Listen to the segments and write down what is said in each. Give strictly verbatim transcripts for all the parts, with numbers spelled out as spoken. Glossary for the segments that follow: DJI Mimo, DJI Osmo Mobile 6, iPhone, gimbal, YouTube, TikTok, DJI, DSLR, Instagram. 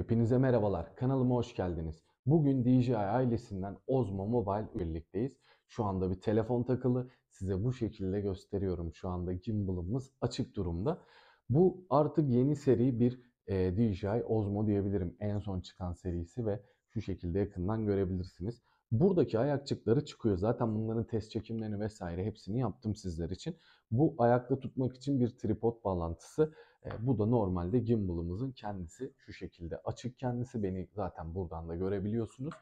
Hepinize merhabalar, kanalıma hoş geldiniz. Bugün D J I ailesinden Osmo Mobile birlikteyiz. Şu anda bir telefon takılı, size bu şekilde gösteriyorum. Şu anda gimbal'ımız açık durumda. Bu artık yeni seri bir e, D J I Osmo diyebilirim. En son çıkan serisi ve şu şekilde yakından görebilirsiniz. Buradaki ayakçıkları çıkıyor. Zaten bunların test çekimlerini vesaire hepsini yaptım sizler için. Bu ayakta tutmak için bir tripod bağlantısı. E, bu da normalde gimbal'ımızın kendisi. Şu şekilde açık kendisi. Beni zaten buradan da görebiliyorsunuz.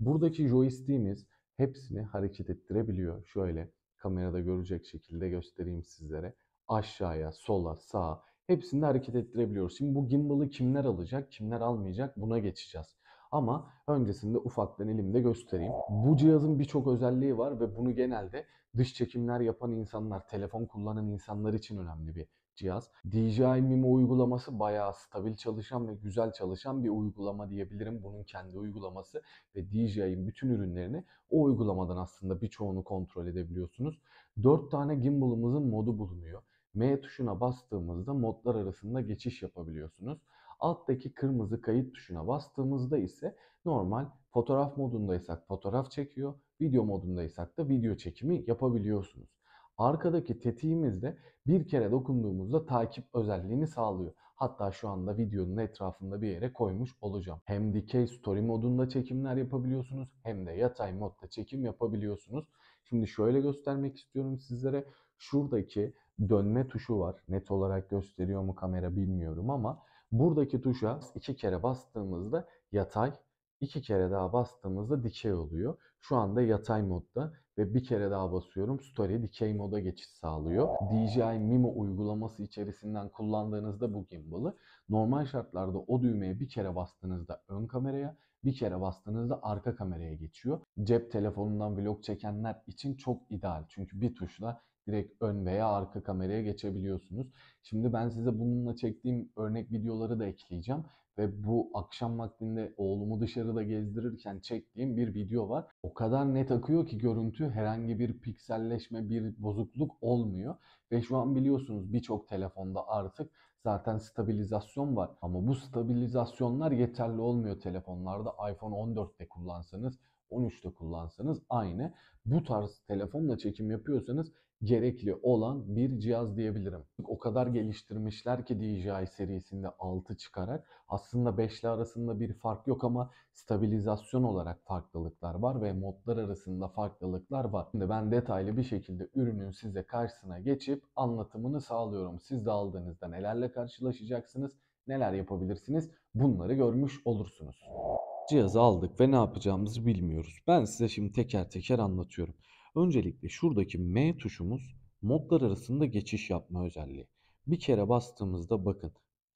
Buradaki joystick'imiz hepsini hareket ettirebiliyor. Şöyle kamerada görecek şekilde göstereyim sizlere. Aşağıya, sola, sağa hepsini de hareket ettirebiliyoruz. Şimdi bu gimbal'ı kimler alacak, kimler almayacak buna geçeceğiz. Ama öncesinde ufaktan elimde göstereyim. Bu cihazın birçok özelliği var ve bunu genelde dış çekimler yapan insanlar, telefon kullanan insanlar için önemli bir cihaz. D J I Mimo uygulaması bayağı stabil çalışan ve güzel çalışan bir uygulama diyebilirim. Bunun kendi uygulaması ve D J I'nin bütün ürünlerini o uygulamadan aslında birçoğunu kontrol edebiliyorsunuz. dört tane gimbal'ımızın modu bulunuyor. M tuşuna bastığımızda modlar arasında geçiş yapabiliyorsunuz. Alttaki kırmızı kayıt tuşuna bastığımızda ise normal fotoğraf modundaysak fotoğraf çekiyor, video modundaysak da video çekimi yapabiliyorsunuz. Arkadaki tetiğimiz de bir kere dokunduğumuzda takip özelliğini sağlıyor. Hatta şu anda videonun etrafında bir yere koymuş olacağım. Hem dikey story modunda çekimler yapabiliyorsunuz hem de yatay modda çekim yapabiliyorsunuz. Şimdi şöyle göstermek istiyorum sizlere. Şuradaki dönme tuşu var. Net olarak gösteriyor mu kamera bilmiyorum ama buradaki tuşa iki kere bastığımızda yatay, iki kere daha bastığımızda dikey oluyor. Şu anda yatay modda ve bir kere daha basıyorum story dikey moda geçiş sağlıyor. D J I Mimo uygulaması içerisinden kullandığınızda bu gimbal'ı normal şartlarda o düğmeye bir kere bastığınızda ön kameraya, bir kere bastığınızda arka kameraya geçiyor. Cep telefonundan vlog çekenler için çok ideal çünkü bir tuşla direkt ön veya arka kameraya geçebiliyorsunuz. Şimdi ben size bununla çektiğim örnek videoları da ekleyeceğim. Ve bu akşam vaktinde oğlumu dışarıda gezdirirken çektiğim bir video var. O kadar net akıyor ki görüntü, herhangi bir pikselleşme, bir bozukluk olmuyor. Ve şu an biliyorsunuz birçok telefonda artık zaten stabilizasyon var. Ama bu stabilizasyonlar yeterli olmuyor telefonlarda. iPhone on dörtte kullansanız, on üçte kullansanız aynı. Bu tarz telefonla çekim yapıyorsanız gerekli olan bir cihaz diyebilirim. O kadar geliştirmişler ki D J I serisinde altı çıkarak aslında beş ile arasında bir fark yok ama stabilizasyon olarak farklılıklar var ve modlar arasında farklılıklar var. Şimdi ben detaylı bir şekilde ürünün size karşısına geçip anlatımını sağlıyorum. Siz de aldığınızda nelerle karşılaşacaksınız, neler yapabilirsiniz bunları görmüş olursunuz. Cihazı aldık ve ne yapacağımızı bilmiyoruz. Ben size şimdi teker teker anlatıyorum. Öncelikle şuradaki M tuşumuz modlar arasında geçiş yapma özelliği. Bir kere bastığımızda bakın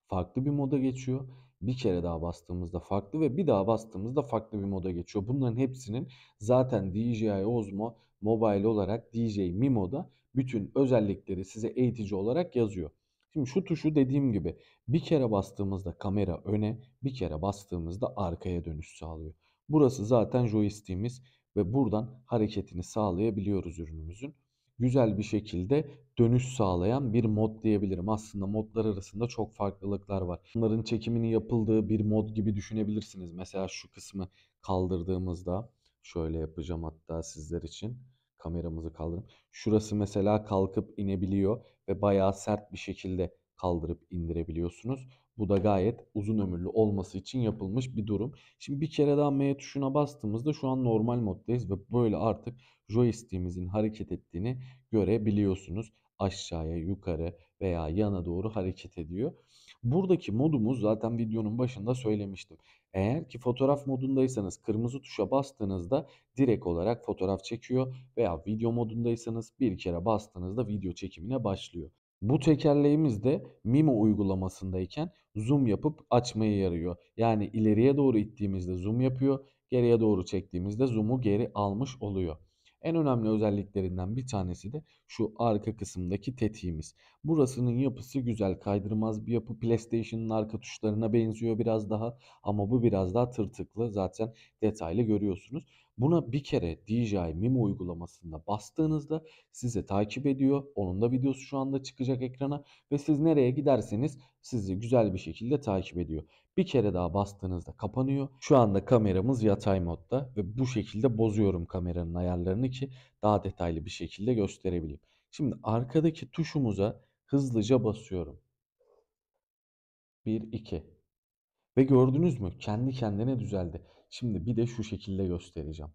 farklı bir moda geçiyor. Bir kere daha bastığımızda farklı ve bir daha bastığımızda farklı bir moda geçiyor. Bunların hepsinin zaten D J I Osmo Mobile olarak D J I Mimo'da bütün özellikleri size eğitici olarak yazıyor. Şimdi şu tuşu dediğim gibi bir kere bastığımızda kamera öne, bir kere bastığımızda arkaya dönüş sağlıyor. Burası zaten joystick'imiz. Ve buradan hareketini sağlayabiliyoruz ürünümüzün. Güzel bir şekilde dönüş sağlayan bir mod diyebilirim. Aslında modlar arasında çok farklılıklar var. Bunların çekimini yapıldığı bir mod gibi düşünebilirsiniz. Mesela şu kısmı kaldırdığımızda şöyle yapacağım hatta sizler için. Kameramızı kaldırıp şurası mesela kalkıp inebiliyor ve bayağı sert bir şekilde kaldırıp indirebiliyorsunuz. Bu da gayet uzun ömürlü olması için yapılmış bir durum. Şimdi bir kere daha M tuşuna bastığımızda şu an normal moddayız ve böyle artık joystick'imizin hareket ettiğini görebiliyorsunuz. Aşağıya, yukarı veya yana doğru hareket ediyor. Buradaki modumuz zaten videonun başında söylemiştim. Eğer ki fotoğraf modundaysanız kırmızı tuşa bastığınızda direkt olarak fotoğraf çekiyor veya video modundaysanız bir kere bastığınızda video çekimine başlıyor. Bu tekerleğimiz de Mimo uygulamasındayken zoom yapıp açmaya yarıyor. Yani ileriye doğru ittiğimizde zoom yapıyor, geriye doğru çektiğimizde zoom'u geri almış oluyor. En önemli özelliklerinden bir tanesi de şu arka kısımdaki tetiğimiz. Burasının yapısı güzel, kaydırmaz bir yapı. PlayStation'ın arka tuşlarına benziyor biraz daha ama bu biraz daha tırtıklı, zaten detaylı görüyorsunuz. Buna bir kere D J I Mimo uygulamasında bastığınızda sizi takip ediyor. Onun da videosu şu anda çıkacak ekrana ve siz nereye giderseniz sizi güzel bir şekilde takip ediyor. Bir kere daha bastığınızda kapanıyor. Şu anda kameramız yatay modda ve bu şekilde bozuyorum kameranın ayarlarını ki daha detaylı bir şekilde gösterebileyim. Şimdi arkadaki tuşumuza hızlıca basıyorum. bir iki Ve gördünüz mü? Kendi kendine düzeldi. Şimdi bir de şu şekilde göstereceğim.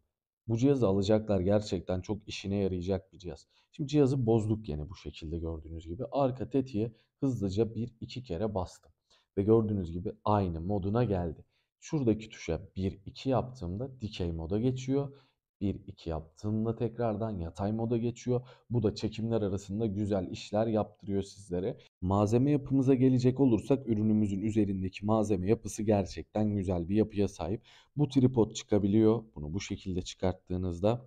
Bu cihazı alacaklar, gerçekten çok işine yarayacak bir cihaz. Şimdi cihazı bozduk yine bu şekilde, gördüğünüz gibi. Arka tetiğe hızlıca bir iki kere bastım. Ve gördüğünüz gibi aynı moduna geldi. Şuradaki tuşa bir iki yaptığımda dikey moda geçiyor. bir iki yaptığımda tekrardan yatay moda geçiyor. Bu da çekimler arasında güzel işler yaptırıyor sizlere. Malzeme yapımıza gelecek olursak, ürünümüzün üzerindeki malzeme yapısı gerçekten güzel bir yapıya sahip. Bu tripod çıkabiliyor. Bunu bu şekilde çıkarttığınızda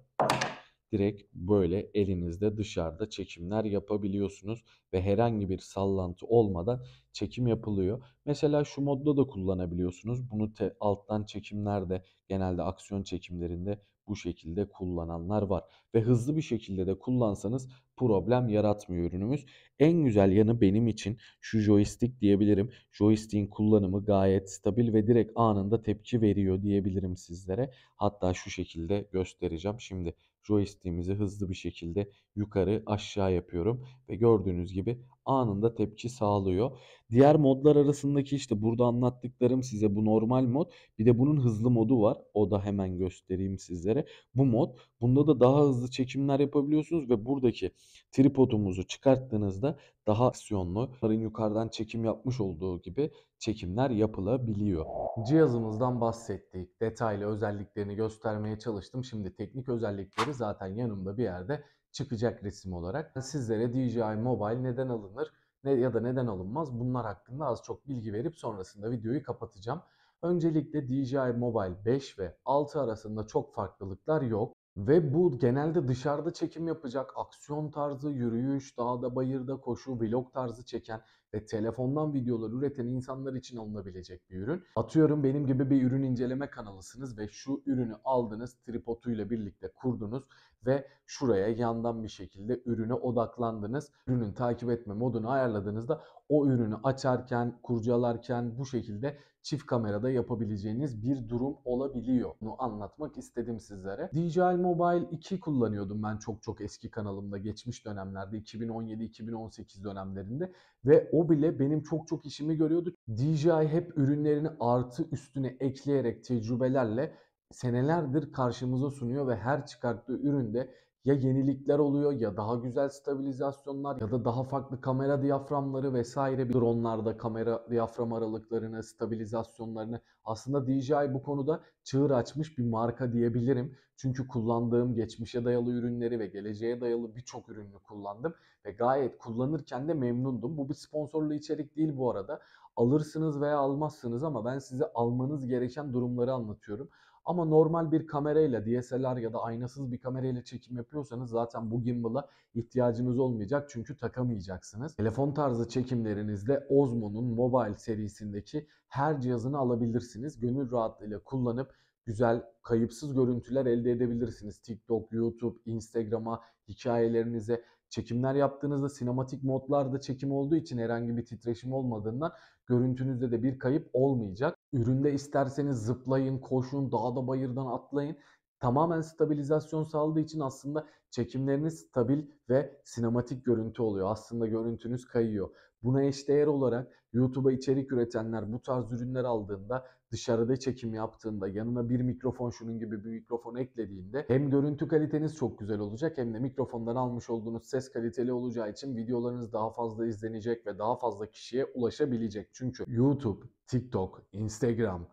direkt böyle elinizde dışarıda çekimler yapabiliyorsunuz ve herhangi bir sallantı olmadan çekim yapılıyor. Mesela şu modda da kullanabiliyorsunuz. Bunu te, alttan çekimlerde, genelde aksiyon çekimlerinde bu şekilde kullananlar var. Ve hızlı bir şekilde de kullansanız problem yaratmıyor ürünümüz. En güzel yanı benim için şu joystick diyebilirim. Joystick'in kullanımı gayet stabil ve direkt anında tepki veriyor diyebilirim sizlere. Hatta şu şekilde göstereceğim. Şimdi joystick'imizi hızlı bir şekilde yukarı aşağı yapıyorum ve gördüğünüz gibi anında tepki sağlıyor. Diğer modlar arasındaki işte burada anlattıklarım size bu normal mod. Bir de bunun hızlı modu var. O da hemen göstereyim sizlere. Bu mod, bunda da daha hızlı çekimler yapabiliyorsunuz ve buradaki tripodumuzu çıkarttığınızda daha aksiyonlu, onların yukarıdan çekim yapmış olduğu gibi çekimler yapılabiliyor. Cihazımızdan bahsettik. Detaylı özelliklerini göstermeye çalıştım. Şimdi teknik özellikleri zaten yanımda bir yerde çıkacak resim olarak. Sizlere D J I Mobile neden alınır ya da neden alınmaz, bunlar hakkında az çok bilgi verip sonrasında videoyu kapatacağım. Öncelikle D J I Mobile beş ve altı arasında çok farklılıklar yok. Ve bu genelde dışarıda çekim yapacak, aksiyon tarzı, yürüyüş, dağda, bayırda, koşu, vlog tarzı çeken ve telefondan videolar üreten insanlar için alınabilecek bir ürün. Atıyorum benim gibi bir ürün inceleme kanalısınız ve şu ürünü aldınız, tripoduyla birlikte kurdunuz ve şuraya yandan bir şekilde ürüne odaklandınız. Ürünün takip etme modunu ayarladığınızda o ürünü açarken, kurcalarken bu şekilde çift kamerada yapabileceğiniz bir durum olabiliyor. Bunu anlatmak istedim sizlere. D J I Mobile iki kullanıyordum ben çok çok eski kanalımda, geçmiş dönemlerde, iki bin on yedi iki bin on sekiz dönemlerinde ve o bile benim çok çok işimi görüyordu. D J I hep ürünlerini artı üstüne ekleyerek, tecrübelerle senelerdir karşımıza sunuyor ve her çıkarttığı üründe ya yenilikler oluyor ya daha güzel stabilizasyonlar ya da daha farklı kamera diyaframları vesaire. Dronlarda kamera diyafram aralıklarını, stabilizasyonlarını, aslında D J I bu konuda çığır açmış bir marka diyebilirim. Çünkü kullandığım geçmişe dayalı ürünleri ve geleceğe dayalı birçok ürünü kullandım ve gayet kullanırken de memnundum. Bu bir sponsorlu içerik değil bu arada. Alırsınız veya almazsınız ama ben size almanız gereken durumları anlatıyorum. Ama normal bir kamerayla, D S L R ya da aynasız bir kamerayla çekim yapıyorsanız zaten bu gimbal'a ihtiyacınız olmayacak çünkü takamayacaksınız. Telefon tarzı çekimlerinizde Osmo'nun Mobile serisindeki her cihazını alabilirsiniz. Gönül rahatlığıyla kullanıp güzel, kayıpsız görüntüler elde edebilirsiniz. TikTok, YouTube, Instagram'a, hikayelerinize çekimler yaptığınızda sinematik modlarda çekim olduğu için herhangi bir titreşim olmadığından görüntünüzde de bir kayıp olmayacak. Üründe isterseniz zıplayın, koşun, dağda bayırdan atlayın. Tamamen stabilizasyon sağladığı için aslında çekimleriniz stabil ve sinematik görüntü oluyor. Aslında görüntünüz kayıyor. Buna eşdeğer olarak YouTube'a içerik üretenler bu tarz ürünler aldığında, dışarıda çekim yaptığında, yanına bir mikrofon, şunun gibi bir mikrofon eklediğinde hem görüntü kaliteniz çok güzel olacak hem de mikrofondan almış olduğunuz ses kaliteli olacağı için videolarınız daha fazla izlenecek ve daha fazla kişiye ulaşabilecek. Çünkü YouTube, TikTok, Instagram,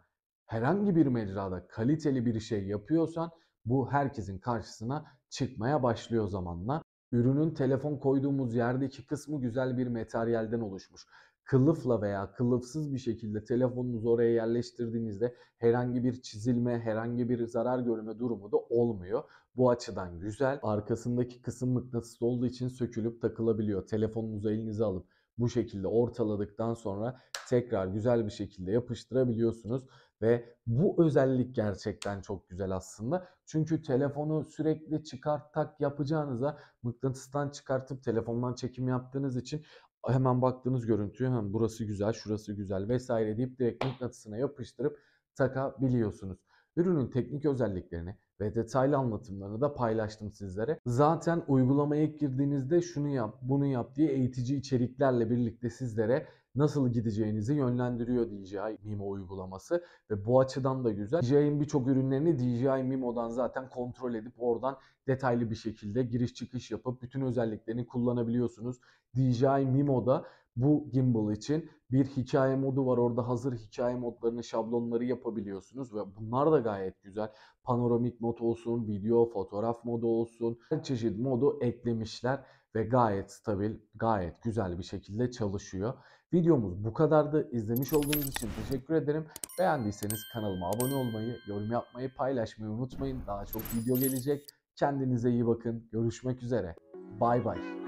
herhangi bir mecrada kaliteli bir şey yapıyorsan bu herkesin karşısına çıkmaya başlıyor zamanla. Ürünün telefon koyduğumuz yerdeki kısmı güzel bir materyalden oluşmuş. kılıfla veya kılıfsız bir şekilde telefonunuzu oraya yerleştirdiğinizde herhangi bir çizilme, herhangi bir zarar görme durumu da olmuyor. Bu açıdan güzel. Arkasındaki kısım mıknatıslı olduğu için sökülüp takılabiliyor. Telefonunuzu elinize alıp bu şekilde ortaladıktan sonra tekrar güzel bir şekilde yapıştırabiliyorsunuz. Ve bu özellik gerçekten çok güzel aslında. Çünkü telefonu sürekli çıkart tak yapacağınıza mıknatıstan çıkartıp telefondan çekim yaptığınız için hemen baktığınız görüntüyü hemen burası güzel, şurası güzel vesaire deyip direkt mıknatısına yapıştırıp takabiliyorsunuz. Ürünün teknik özelliklerini ve detaylı anlatımlarını da paylaştım sizlere. Zaten uygulamaya ilk girdiğinizde şunu yap, bunu yap diye eğitici içeriklerle birlikte sizlere nasıl gideceğinizi yönlendiriyor D J I Mimo uygulaması ve bu açıdan da güzel. D J I'nin birçok ürünlerini D J I Mimo'dan zaten kontrol edip oradan detaylı bir şekilde giriş çıkış yapıp bütün özelliklerini kullanabiliyorsunuz. D J I Mimo'da bu gimbal için bir hikaye modu var. Orada hazır hikaye modlarını, şablonları yapabiliyorsunuz ve bunlar da gayet güzel. Panoramik mod olsun, video, fotoğraf modu olsun. Her çeşit modu eklemişler ve gayet stabil, gayet güzel bir şekilde çalışıyor. Videomuz bu kadardı. İzlemiş olduğunuz için teşekkür ederim. Beğendiyseniz kanalıma abone olmayı, yorum yapmayı, paylaşmayı unutmayın. Daha çok video gelecek. Kendinize iyi bakın. Görüşmek üzere. Bay bay.